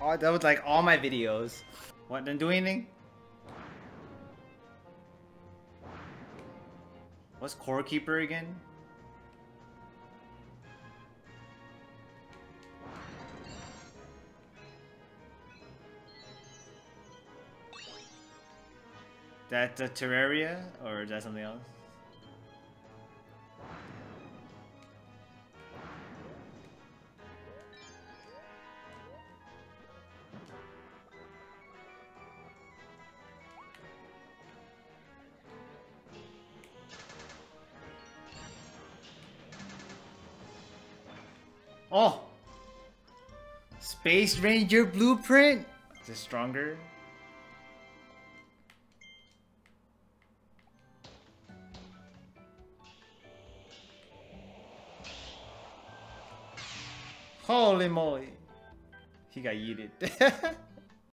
Oh, that was like all my videos. What, didn't do anything? What's Core Keeper again? That the Terraria, or is that something else? Oh! Space Ranger Blueprint! Is it stronger? Holy moly! He got yeeted.